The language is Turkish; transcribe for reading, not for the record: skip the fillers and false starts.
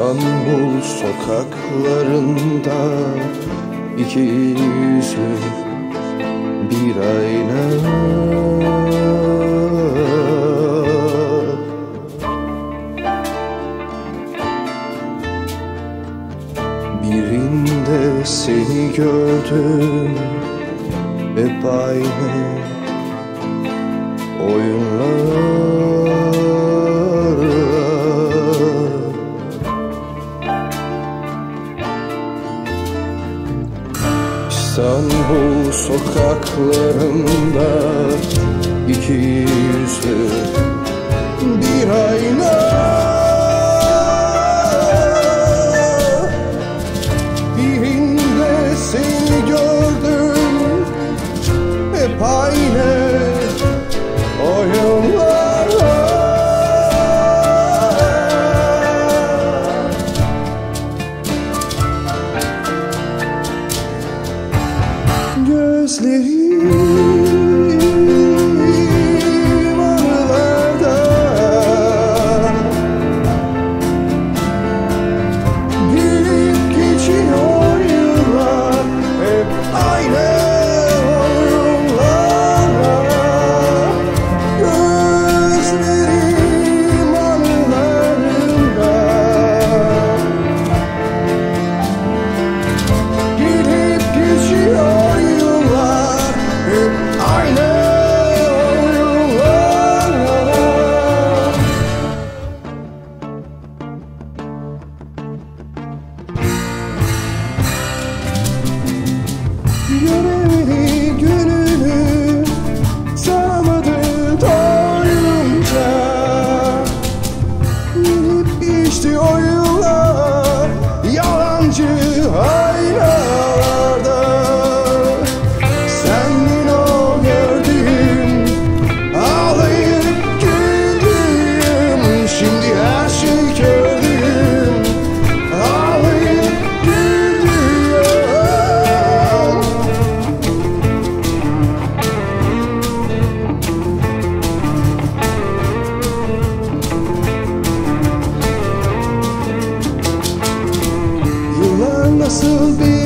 İstanbul sokaklarında iki yüzlü bir ayna. Birinde seni gördüm, hep aynı oyunlar. İstanbul sokaklarında iki yüzlü bir ayna. Birinde seni gördüm, hep aynı oyunlar. Gözlerim aralarda, gülüp geçiyor yıllar, hep aynı oyunlar. Gözlerim anılarında, gülüp geçiyor. Göremedi gönlünü, saramadı doyunca. Yenip geçti o yıllar, yalancı aynalarda. Sendin o gördüğüm, ağlayıp güldüğüm. Şimdi her şeyi gördüm, ağlayıp güldüğüm. Nasıl bir